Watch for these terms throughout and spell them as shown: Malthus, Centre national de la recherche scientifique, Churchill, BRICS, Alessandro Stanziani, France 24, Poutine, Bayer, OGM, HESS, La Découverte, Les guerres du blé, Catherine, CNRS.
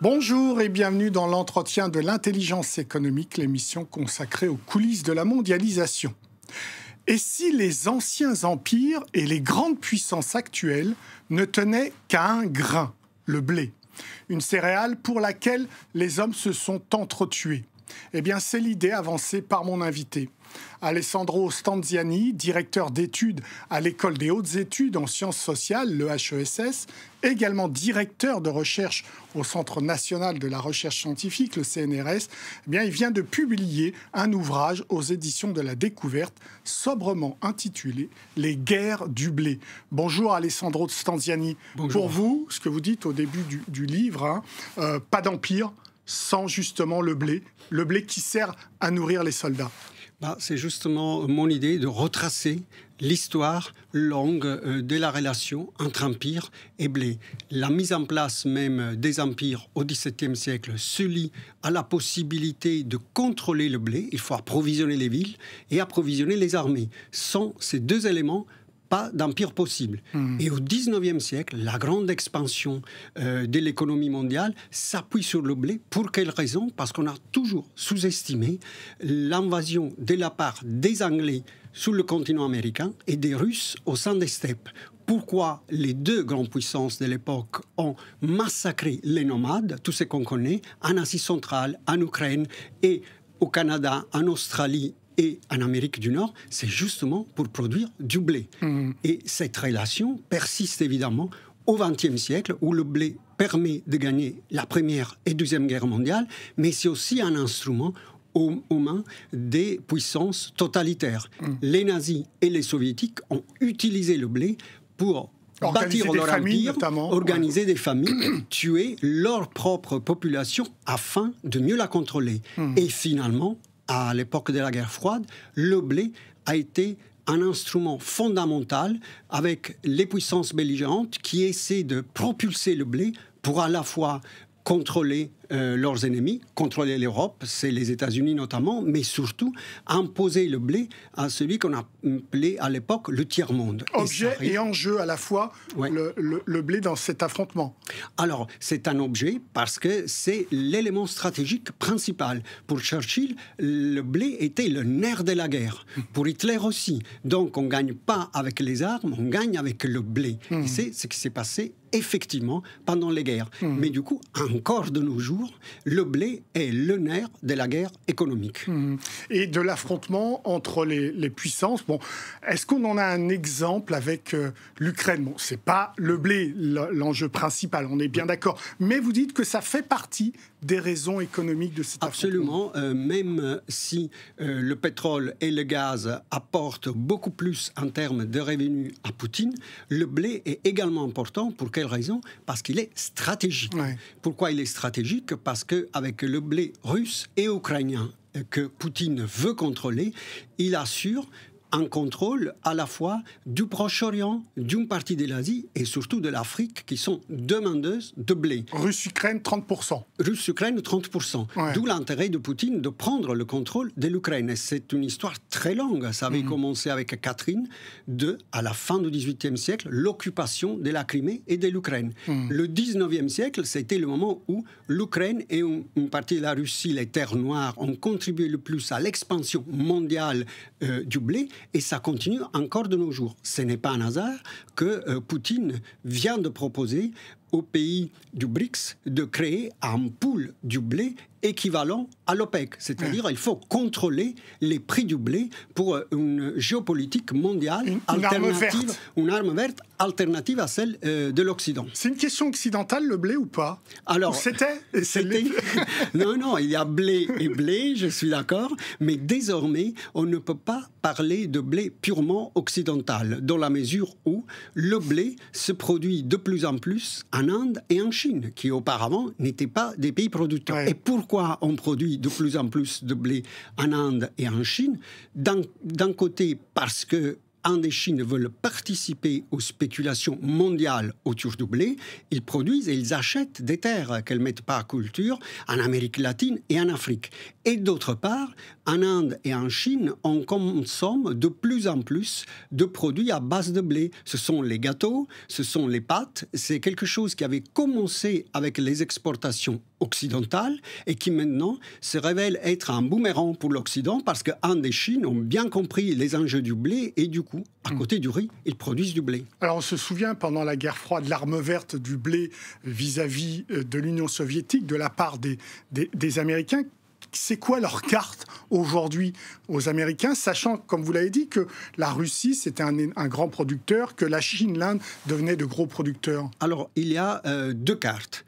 Bonjour et bienvenue dans l'entretien de l'intelligence économique, l'émission consacrée aux coulisses de la mondialisation. Et si les anciens empires et les grandes puissances actuelles ne tenaient qu'à un grain, le blé, une céréale pour laquelle les hommes se sont entretués? Eh bien, c'est l'idée avancée par mon invité. Alessandro Stanziani, directeur d'études à l'École des hautes études en sciences sociales, le HESS, également directeur de recherche au Centre national de la recherche scientifique, le CNRS, eh bien, il vient de publier un ouvrage aux éditions de La Découverte, sobrement intitulé « Les guerres du blé ». Bonjour Alessandro Stanziani. Bonjour. Pour vous, ce que vous dites au début du livre, hein, pas d'empire sans justement le blé qui sert à nourrir les soldats. Bah, c'est justement mon idée de retracer l'histoire longue de la relation entre empire et blé. La mise en place même des empires au XVIIe siècle se lie à la possibilité de contrôler le blé. Il faut approvisionner les villes et approvisionner les armées. Sans ces deux éléments, pas d'empire possible. Et au XIXe siècle, la grande expansion de l'économie mondiale s'appuie sur le blé. Pour quelle raison? Parce qu'on a toujours sous-estimé l'invasion de la part des Anglais sur le continent américain et des Russes au sein des steppes. Pourquoi les deux grandes puissances de l'époque ont massacré les nomades, tous ceux qu'on connaît, en Asie centrale, en Ukraine et au Canada, en Australie et en Amérique du Nord? C'est justement pour produire du blé. Et cette relation persiste évidemment au XXe siècle, où le blé permet de gagner la Première et Deuxième Guerre mondiale, mais c'est aussi un instrument aux mains des puissances totalitaires. Les nazis et les soviétiques ont utilisé le blé pour bâtir leur empire, organiser des familles, tuer leur propre population afin de mieux la contrôler. Et finalement, à l'époque de la guerre froide, le blé a été un instrument fondamental avec les puissances belligérantes qui essaient de propulser le blé pour à la fois contrôler leurs ennemis, contrôler l'Europe, c'est les États-Unis notamment, mais surtout imposer le blé à celui qu'on appelait à l'époque le tiers-monde. Objet et enjeu à la fois, ouais. le blé dans cet affrontement. Alors, c'est un objet parce que c'est l'élément stratégique principal. Pour Churchill, le blé était le nerf de la guerre. Pour Hitler aussi. Donc, on ne gagne pas avec les armes, on gagne avec le blé. Et c'est ce qui s'est passé effectivement pendant les guerres. Mais du coup, encore de nos jours, le blé est le nerf de la guerre économique. Et de l'affrontement entre les puissances. Bon, est-ce qu'on en a un exemple avec l'Ukraine? Bon, c'est pas le blé l'enjeu principal, on est bien d'accord. Mais vous dites que ça fait partie des raisons économiques de cet affrontement. Absolument. Même si le pétrole et le gaz apportent beaucoup plus en termes de revenus à Poutine, le blé est également important. Pour quelle raison? Parce qu'il est stratégique. Ouais. Pourquoi il est stratégique? Parce qu'avec le blé russe et ukrainien que Poutine veut contrôler, il assure un contrôle à la fois du Proche-Orient, d'une partie de l'Asie et surtout de l'Afrique, qui sont demandeuses de blé. Russe-Ukraine, 30%. Russe-Ukraine, 30%. Ouais. D'où l'intérêt de Poutine de prendre le contrôle de l'Ukraine. C'est une histoire très longue. Ça avait commencé avec Catherine II, à la fin du XVIIIe siècle, l'occupation de la Crimée et de l'Ukraine. Le XIXe siècle, c'était le moment où l'Ukraine et une partie de la Russie, les terres noires, ont contribué le plus à l'expansion mondiale du blé. Et ça continue encore de nos jours. Ce n'est pas un hasard que Poutine vient de proposer aux pays du BRICS de créer un pool du blé équivalent à l'OPEC. C'est-à-dire qu'il faut contrôler les prix du blé pour une géopolitique mondiale alternative, une arme verte alternative à celle de l'Occident. C'est une question occidentale, le blé, ou pas? Alors, c'était... Non, non, il y a blé et blé, je suis d'accord, mais désormais, on ne peut pas parler de blé purement occidental, dans la mesure où le blé se produit de plus en plus en Inde et en Chine, qui auparavant n'étaient pas des pays producteurs. Ouais. Et pourquoi on produit de plus en plus de blé en Inde et en Chine? D'un côté, parce que Inde et Chine veulent participer aux spéculations mondiales autour du blé, ils produisent et ils achètent des terres qu'elles ne mettent pas à culture en Amérique latine et en Afrique. Et d'autre part, en Inde et en Chine, on consomme de plus en plus de produits à base de blé. Ce sont les gâteaux, ce sont les pâtes. C'est quelque chose qui avait commencé avec les exportations occidentale et qui maintenant se révèle être un boomerang pour l'Occident parce qu'Inde et Chine ont bien compris les enjeux du blé et du coup, à côté du riz, ils produisent du blé. Alors on se souvient pendant la guerre froide, l'arme verte du blé vis-à-vis de l'Union soviétique de la part des Américains. C'est quoi leur carte aujourd'hui aux Américains, sachant, comme vous l'avez dit, que la Russie, c'était un grand producteur, que la Chine, l'Inde devenaient de gros producteurs? Alors, il y a deux cartes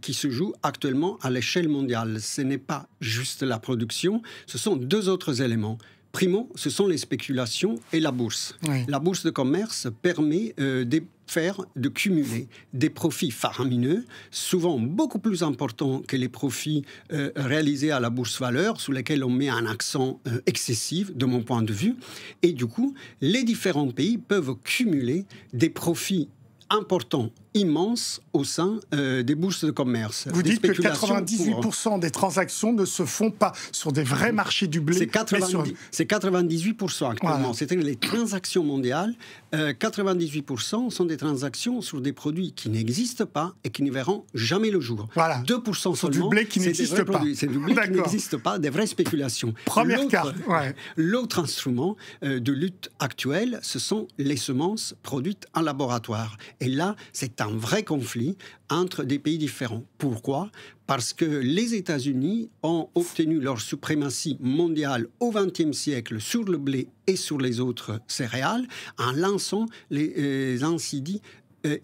qui se jouent actuellement à l'échelle mondiale. Ce n'est pas juste la production, ce sont deux autres éléments. Primo, ce sont les spéculations et la bourse. Oui. La bourse de commerce permet de cumuler des profits faramineux, souvent beaucoup plus importants que les profits réalisés à la bourse valeur, sous lesquels on met un accent excessif, de mon point de vue. Et du coup, les différents pays peuvent cumuler des profits importants, immenses, au sein des bourses de commerce. Vous dites que 98% des transactions ne se font pas sur des vrais marchés du blé. C'est 98% actuellement. Voilà. C'est-à-dire les transactions mondiales, 98% sont des transactions sur des produits qui n'existent pas et qui ne verront jamais le jour. Voilà. 2% seulement, du blé qui n'existe pas. C'est du blé qui n'existe pas, des vraies spéculations. Première carte. Ouais. L'autre instrument de lutte actuelle, ce sont les semences produites en laboratoire. Et là, c'est un vrai conflit entre des pays différents. Pourquoi? Parce que les États-Unis ont obtenu leur suprématie mondiale au XXe siècle sur le blé et sur les autres céréales en lançant les insidis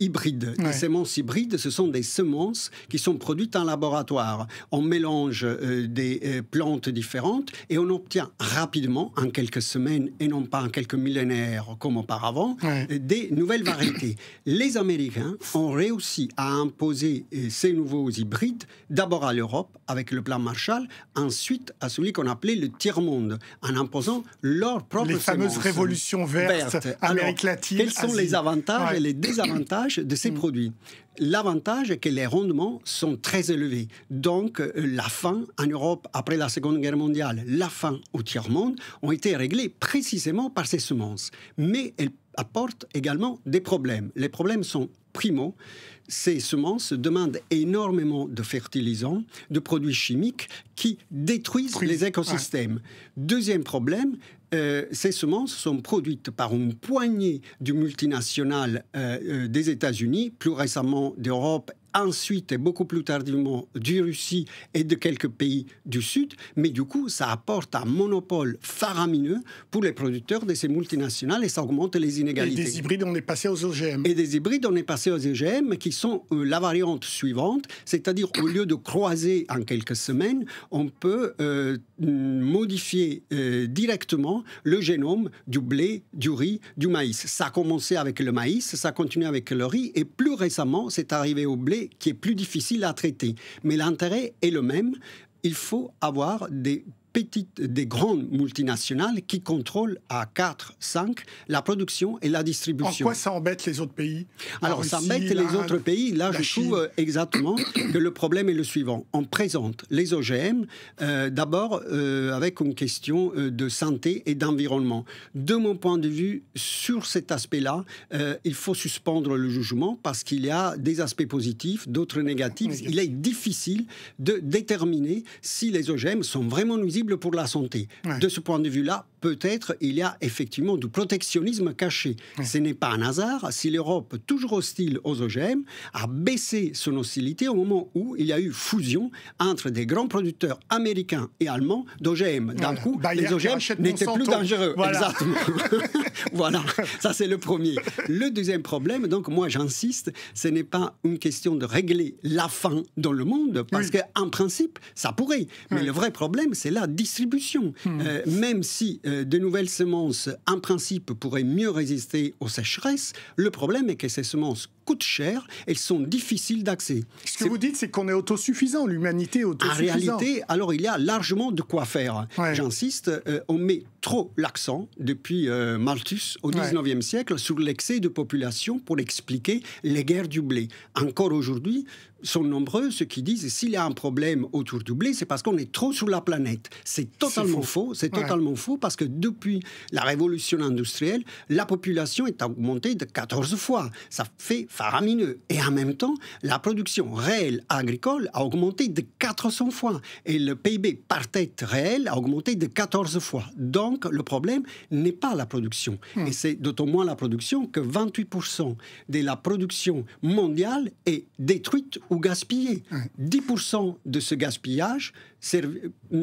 hybrides. Ouais. Les semences hybrides, ce sont des semences qui sont produites en laboratoire. On mélange des plantes différentes et on obtient rapidement, en quelques semaines et non pas en quelques millénaires comme auparavant, ouais, des nouvelles variétés. Les Américains ont réussi à imposer ces nouveaux hybrides, d'abord à l'Europe avec le plan Marshall, ensuite à celui qu'on appelait le tiers-monde, en imposant leurs propres semences. Les fameuses révolutions vertes, Amérique latine. Quels sont les avantages, ouais, et les désavantages de ces produits? L'avantage est que les rendements sont très élevés. Donc, la faim en Europe, après la Seconde Guerre mondiale, la faim au tiers-monde, ont été réglées précisément par ces semences. Mais elles apportent également des problèmes. Les problèmes sont primaux. Ces semences demandent énormément de fertilisants, de produits chimiques qui détruisent les écosystèmes. Ouais. Deuxième problème, ces semences sont produites par une poignée de multinationales des États-Unis, plus récemment d'Europe, ensuite et beaucoup plus tardivement du Russie et de quelques pays du Sud, mais du coup ça apporte un monopole faramineux pour les producteurs de ces multinationales et ça augmente les inégalités. Et des hybrides, on est passé aux OGM. Et des hybrides, on est passé aux OGM qui sont la variante suivante, c'est-à-dire au lieu de croiser en quelques semaines, on peut modifier directement le génome du blé, du riz, du maïs. Ça a commencé avec le maïs, ça continue avec le riz et plus récemment c'est arrivé au blé qui est plus difficile à traiter. Mais l'intérêt est le même. Il faut avoir des grandes multinationales qui contrôlent à 4, 5 la production et la distribution. En quoi ça embête les autres pays? Alors Russie, ça embête les autres pays. Là, je trouve exactement que le problème est le suivant. On présente les OGM d'abord avec une question de santé et d'environnement. De mon point de vue, sur cet aspect-là, il faut suspendre le jugement parce qu'il y a des aspects positifs, d'autres négatifs. Il est difficile de déterminer si les OGM sont vraiment nuisibles pour la santé. Ouais. De ce point de vue-là, peut-être il y a effectivement du protectionnisme caché. Ouais. Ce n'est pas un hasard si l'Europe, toujours hostile aux OGM, a baissé son hostilité au moment où il y a eu fusion entre des grands producteurs américains et allemands d'OGM. D'un voilà. coup, Bayer les OGM n'étaient plus dangereux. Voilà. Exactement. Voilà, ça c'est le premier. Le deuxième problème, donc moi j'insiste, ce n'est pas une question de régler la faim dans le monde, parce oui. qu'en principe, ça pourrait. Mais oui. le vrai problème, c'est la distribution. Même si de nouvelles semences, en principe, pourraient mieux résister aux sécheresses, le problème est que ces semences coûtent cher, elles sont difficiles d'accès. Ce que vous dites, c'est qu'on est autosuffisant, l'humanité est autosuffisante. En réalité, alors il y a largement de quoi faire. Ouais. J'insiste, on met trop l'accent depuis Malthus au 19e siècle sur l'excès de population pour expliquer les guerres du blé. Encore aujourd'hui, sont nombreux ceux qui disent s'il y a un problème autour du blé, c'est parce qu'on est trop sur la planète. C'est totalement faux. C'est totalement faux parce que depuis la révolution industrielle, la population est augmentée de 14 fois. Ça fait faramineux. Et en même temps, la production réelle agricole a augmenté de 400 fois. Et le PIB par tête réel a augmenté de 14 fois. Donc, le problème n'est pas la production. Et c'est d'autant moins la production que 28% de la production mondiale est détruite ou gaspillée. 10% de ce gaspillage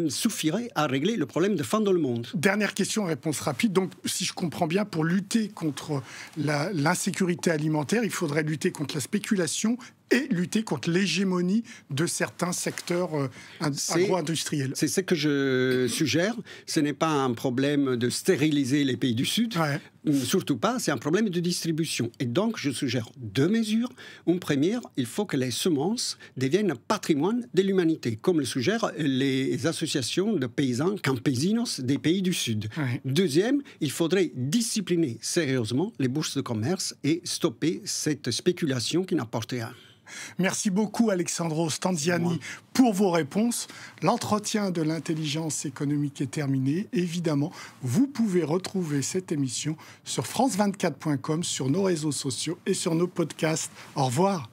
suffirait à régler le problème de fin dans le monde. Dernière question, réponse rapide. Donc, si je comprends bien, pour lutter contre l'insécurité alimentaire, il faudrait lutter contre la spéculation et lutter contre l'hégémonie de certains secteurs agro-industriels. C'est ce que je suggère. Ce n'est pas un problème de stériliser les pays du Sud, surtout pas, c'est un problème de distribution. Et donc, je suggère deux mesures. Une première, il faut que les semences deviennent patrimoine de l'humanité, comme le suggèrent les associations de paysans campesinos des pays du Sud. Deuxième, il faudrait discipliner sérieusement les bourses de commerce et stopper cette spéculation qui n'apporte rien. Merci beaucoup Alessandro Stanziani pour vos réponses. L'entretien de l'intelligence économique est terminé. Évidemment, vous pouvez retrouver cette émission sur france24.com, sur nos réseaux sociaux et sur nos podcasts. Au revoir.